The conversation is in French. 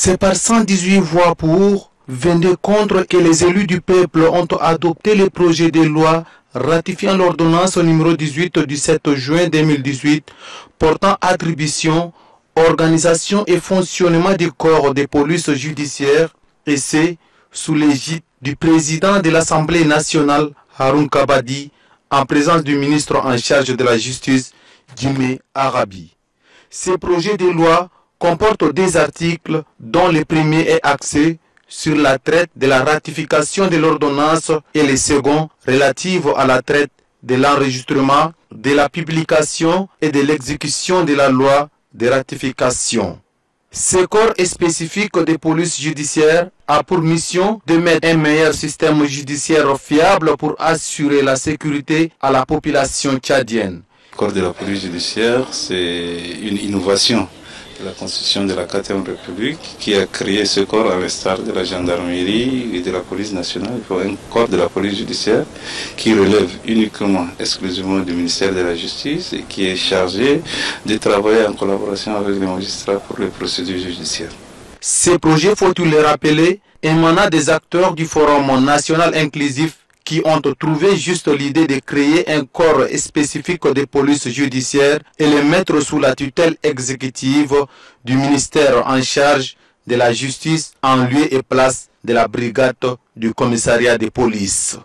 C'est par 118 voix pour, 22 contre que les élus du peuple ont adopté le projet de loi ratifiant l'ordonnance numéro 18 du 7 juin 2018 portant attribution, organisation et fonctionnement du corps de police judiciaire, et c'est sous l'égide du président de l'Assemblée nationale, Haroun Kabadi, en présence du ministre en charge de la justice, Guimet Arabi. Ce projet de loi comporte des articles dont le premier est axé sur la traite de la ratification de l'ordonnance et le second relatif à la traite de l'enregistrement, de la publication et de l'exécution de la loi de ratification. Ce corps spécifique de police judiciaire a pour mission de mettre un meilleur système judiciaire fiable pour assurer la sécurité à la population tchadienne. Le corps de la police judiciaire, c'est une innovation. La Constitution de la 4e République qui a créé ce corps à l'instar de la gendarmerie et de la police nationale pour un corps de la police judiciaire qui relève uniquement, exclusivement du ministère de la Justice et qui est chargé de travailler en collaboration avec les magistrats pour les procédures judiciaires. Ces projets, faut-il les rappeler, émanent des acteurs du Forum national inclusif qui ont trouvé juste l'idée de créer un corps spécifique de police judiciaire et le mettre sous la tutelle exécutive du ministère en charge de la justice en lieu et place de la brigade du commissariat de police.